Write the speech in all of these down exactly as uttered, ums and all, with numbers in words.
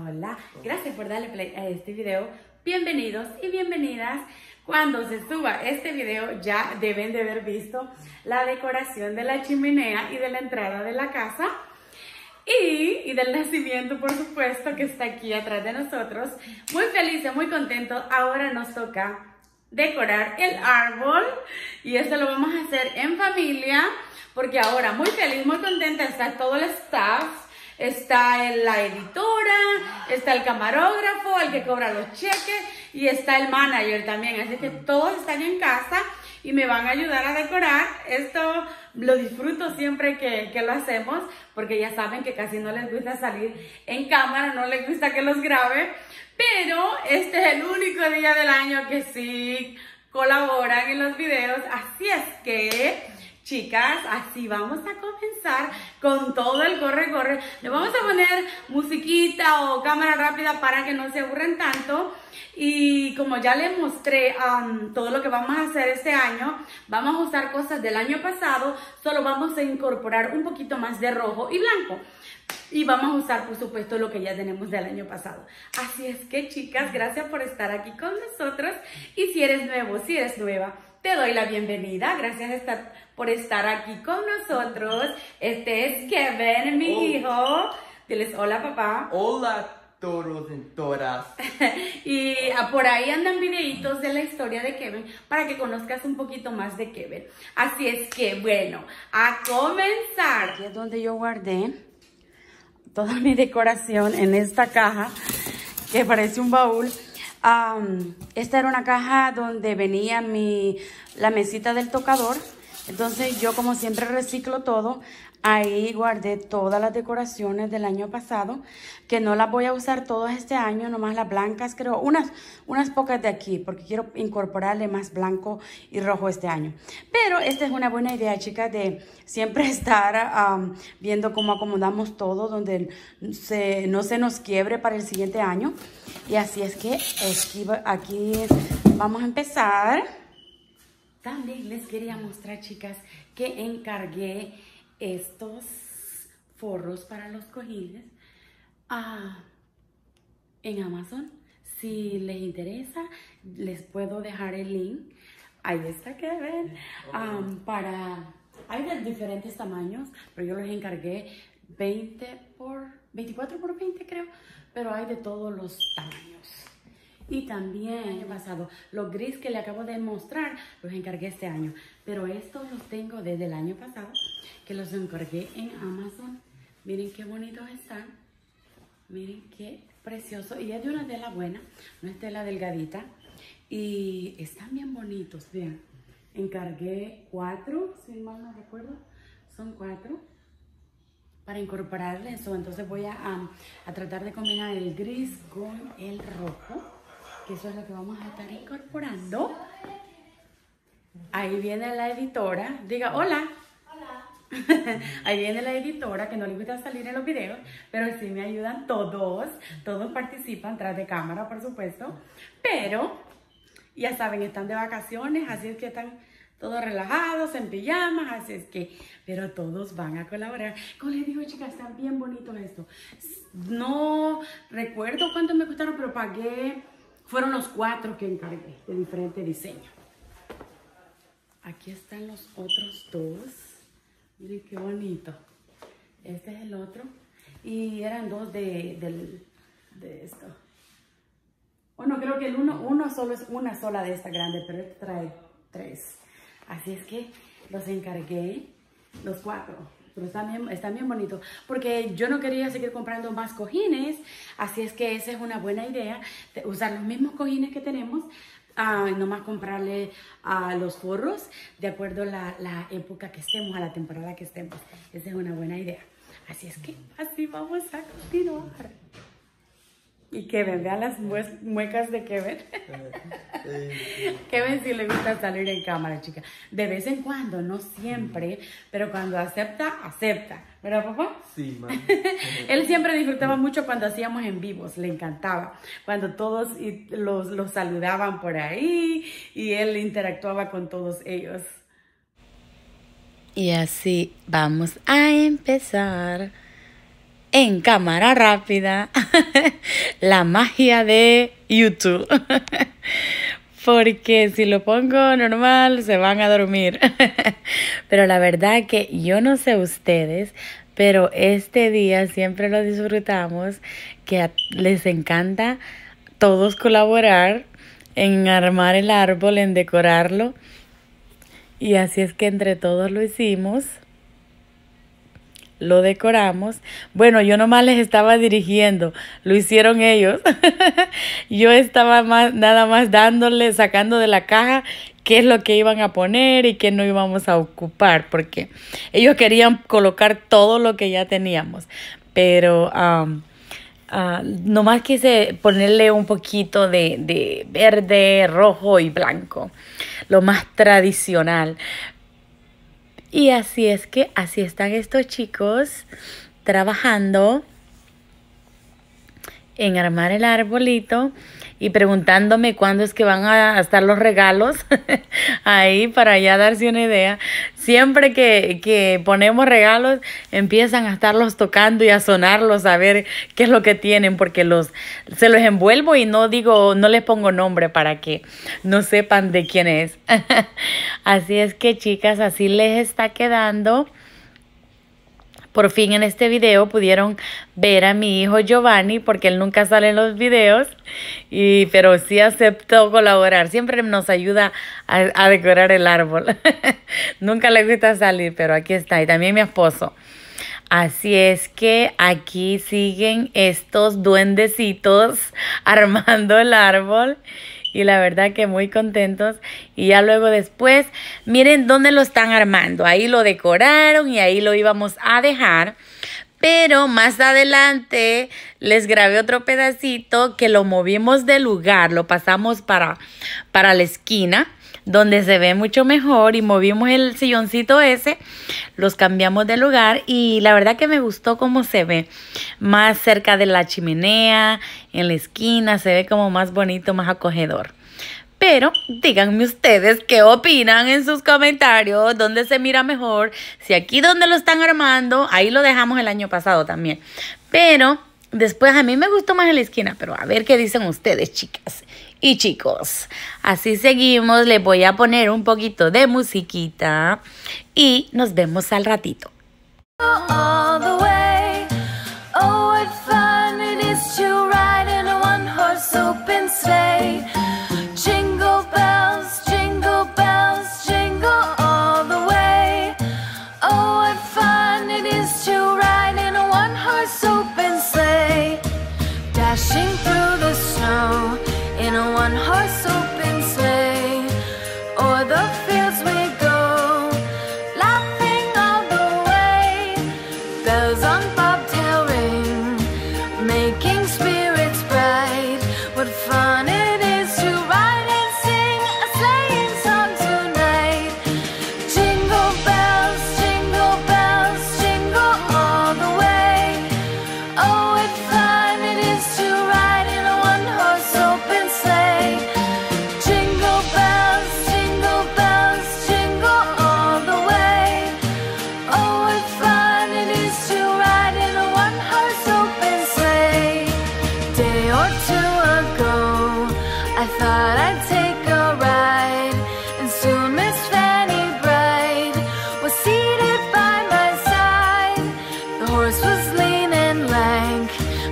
hola. Gracias por darle play a este video. Bienvenidos y bienvenidas. Cuando se suba este video ya deben de haber visto la decoración de la chimenea y de la entrada de la casa. Y, y del nacimiento, por supuesto, que está aquí atrás de nosotros. Muy feliz, muy contento. Ahora nos toca decorar el árbol y esto lo vamos a hacer en familia porque ahora muy feliz, muy contenta está todo el staff, está la editora, está el camarógrafo, el que cobra los cheques y está el manager también, así que todos están en casa y me van a ayudar a decorar. Esto lo disfruto siempre que, que lo hacemos porque ya saben que casi no les gusta salir en cámara, no les gusta que los grabe. Pero este es el único día del año que sí colaboran en los videos. Así es que, chicas, así vamos a comenzar con todo el corre-corre. Le vamos a poner musiquita o cámara rápida para que no se aburren tanto. Y como ya les mostré um, todo lo que vamos a hacer este año, vamos a usar cosas del año pasado, solo vamos a incorporar un poquito más de rojo y blanco. Y vamos a usar, por supuesto, lo que ya tenemos del año pasado. Así es que, chicas, gracias por estar aquí con nosotros. Y si eres nuevo, si eres nueva, te doy la bienvenida. Gracias estar, por estar aquí con nosotros. Este es Kevin, mi oh. hijo. Diles hola, papá. Hola, toros y toras. Y por ahí andan videitos de la historia de Kevin para que conozcas un poquito más de Kevin. Así es que, bueno, a comenzar. Aquí es donde yo guardé toda mi decoración en esta caja que parece un baúl. Um, esta era una caja donde venía mi, la mesita del tocador. Entonces yo, como siempre, reciclo todo. Ahí guardé todas las decoraciones del año pasado, que no las voy a usar todas este año, nomás las blancas, creo, unas, unas pocas de aquí, porque quiero incorporarle más blanco y rojo este año. Pero esta es una buena idea, chicas, de siempre estar um, viendo cómo acomodamos todo, donde se, no se nos quiebre para el siguiente año. Y así es que aquí, aquí vamos a empezar. También les quería mostrar, chicas, que encargué estos forros para los cojines ah, en Amazon. Si les interesa, les puedo dejar el link. Ahí está, que ven. Um, para, hay de diferentes tamaños, pero yo los encargué veinte por veinticuatro por veinte, creo. Pero hay de todos los tamaños. Y también el año pasado, los gris que le acabo de mostrar, los encargué este año. Pero estos los tengo desde el año pasado, que los encargué en Amazon. Miren qué bonitos están. Miren qué precioso. Y es de una tela buena, no es tela delgadita. Y están bien bonitos, vean. Encargué cuatro, si mal no recuerdo. Son cuatro para incorporarle eso. Entonces voy a, um, a tratar de combinar el gris con el rojo, que eso es lo que vamos a estar incorporando. Ahí viene la editora. Diga hola. Hola. Ahí viene la editora, que no le gusta salir en los videos, pero sí me ayudan todos. Todos participan tras de cámara, por supuesto. Pero, ya saben, están de vacaciones, así es que están todos relajados, en pijamas, así es que, pero todos van a colaborar. Como les digo, chicas, están bien bonitos estos. No recuerdo cuánto me costaron, pero pagué. Fueron los cuatro que encargué de diferente diseño. Aquí están los otros dos. Miren qué bonito. Este es el otro. Y eran dos de, de, de esto. Bueno, creo que el uno, uno solo es una sola de esta grande, pero este trae tres. Así es que los encargué los cuatro. Pero están bien, están bien bonitos, porque yo no quería seguir comprando más cojines, así es que esa es una buena idea, usar los mismos cojines que tenemos, uh, nomás comprarle a uh, los forros de acuerdo a la, la época que estemos, a la temporada que estemos. Esa es una buena idea, así es que así vamos a continuar. Y Kevin, vean las muecas de Kevin. Kevin sí le gusta salir en cámara, chica. De vez en cuando, no siempre, pero cuando acepta, acepta. ¿Verdad, papá? Sí, mamá. Él siempre disfrutaba mucho cuando hacíamos en vivos, le encantaba. Cuando todos los, los saludaban por ahí y él interactuaba con todos ellos. Y así vamos a empezar en cámara rápida la magia de YouTube. Porque si lo pongo normal se van a dormir. Pero la verdad que yo no sé ustedes, pero este día siempre lo disfrutamos, que les encanta todos colaborar en armar el árbol, en decorarlo. Y así es que entre todos lo hicimos, lo decoramos. Bueno, yo nomás les estaba dirigiendo, lo hicieron ellos. Yo estaba más, nada más dándole, sacando de la caja qué es lo que iban a poner y qué no íbamos a ocupar, porque ellos querían colocar todo lo que ya teníamos. Pero um, uh, nomás quise ponerle un poquito de, de verde, rojo y blanco, lo más tradicional. Y así es que así están estos chicos trabajando en armar el arbolito y preguntándome cuándo es que van a estar los regalos ahí, para ya darse una idea. Siempre que, que ponemos regalos empiezan a estarlos tocando y a sonarlos, a ver qué es lo que tienen, porque los se los envuelvo y no digo, no les pongo nombre para que no sepan de quién es. Así es que, chicas, así les está quedando. Por fin en este video pudieron ver a mi hijo Giovanni, porque él nunca sale en los videos, y, pero sí aceptó colaborar. Siempre nos ayuda a, a decorar el árbol. Nunca le gusta salir, pero aquí está. Y también mi esposo. Así es que aquí siguen estos duendecitos armando el árbol. Y la verdad que muy contentos. Y ya luego después, miren dónde lo están armando. Ahí lo decoraron y ahí lo íbamos a dejar. Pero más adelante les grabé otro pedacito que lo movimos de lugar. Lo pasamos para, para la esquina, donde se ve mucho mejor, y movimos el silloncito ese, los cambiamos de lugar, y la verdad que me gustó cómo se ve, más cerca de la chimenea, en la esquina, se ve como más bonito, más acogedor. Pero díganme ustedes qué opinan en sus comentarios, dónde se mira mejor, si aquí donde lo están armando, ahí lo dejamos el año pasado también, pero después a mí me gustó más en la esquina, pero a ver qué dicen ustedes, chicas y chicos. Así seguimos, les voy a poner un poquito de musiquita y nos vemos al ratito.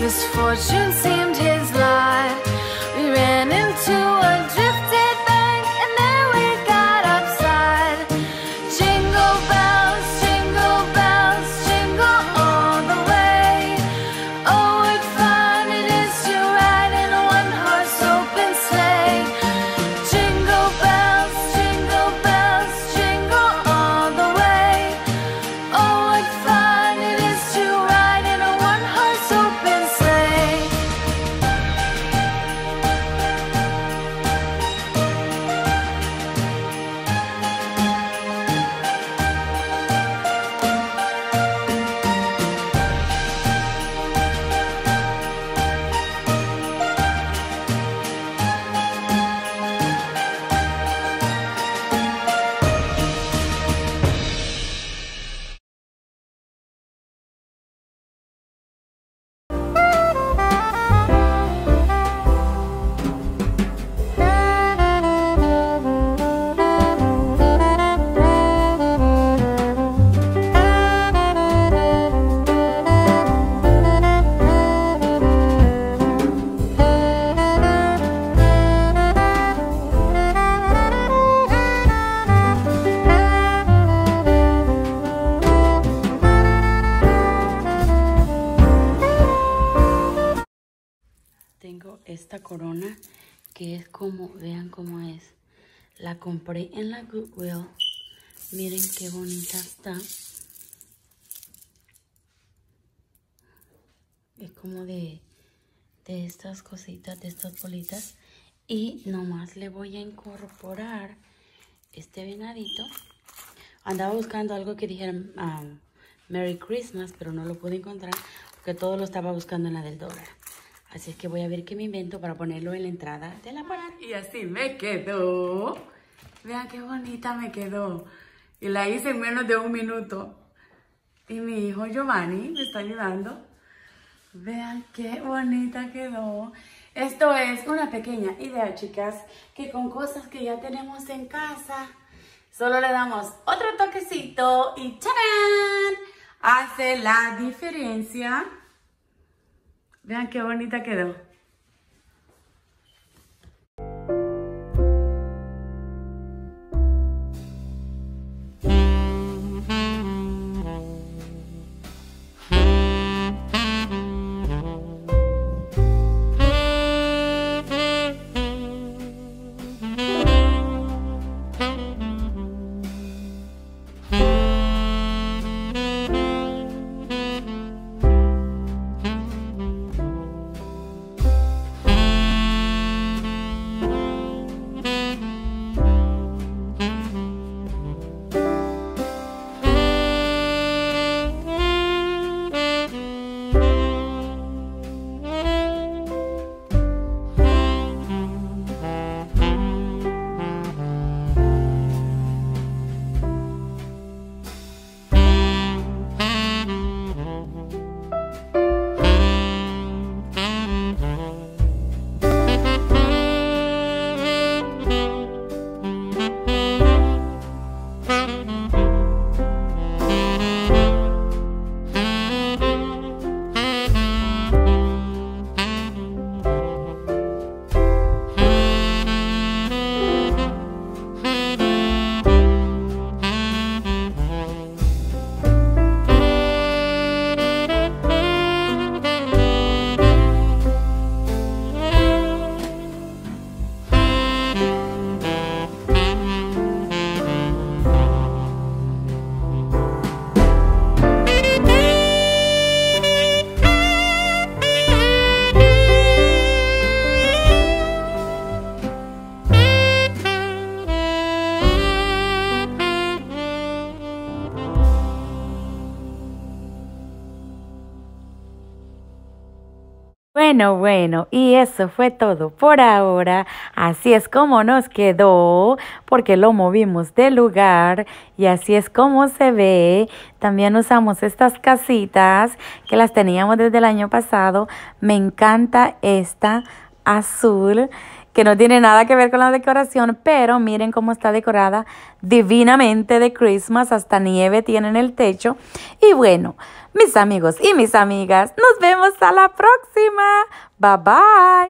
Misfortune seemed his lot. We ran into a drifted bank, and then we got upside. Jingle bells, jingle bells, jingle all the way. Oh, what fun it is to ride in a one-horse open sleigh. Jingle bells, jingle bells, jingle all the way. Oh, what fun it is to ride in a one-horse open sleigh. Tengo esta corona que es como, vean cómo es. La compré en la Goodwill. Miren qué bonita está. Es como de, de estas cositas, de estas bolitas. Y nomás le voy a incorporar este venadito. Andaba buscando algo que dijera um, Merry Christmas, pero no lo pude encontrar porque todo lo estaba buscando en la del dólar. Así es que voy a ver qué me invento para ponerlo en la entrada de la pared. Y así me quedó. Vean qué bonita me quedó. Y la hice en menos de un minuto. Y mi hijo Giovanni me está ayudando. Vean qué bonita quedó. Esto es una pequeña idea, chicas, que con cosas que ya tenemos en casa, solo le damos otro toquecito y ¡tarán! Hace la diferencia. Vean qué bonita quedó. Bueno, bueno, y eso fue todo por ahora. Así es como nos quedó, porque lo movimos de lugar y así es como se ve. También usamos estas casitas que las teníamos desde el año pasado. Me encanta esta azul, que no tiene nada que ver con la decoración, pero miren cómo está decorada divinamente de Christmas, hasta nieve tiene en el techo. Y bueno, mis amigos y mis amigas, nos vemos a la próxima. Bye, bye.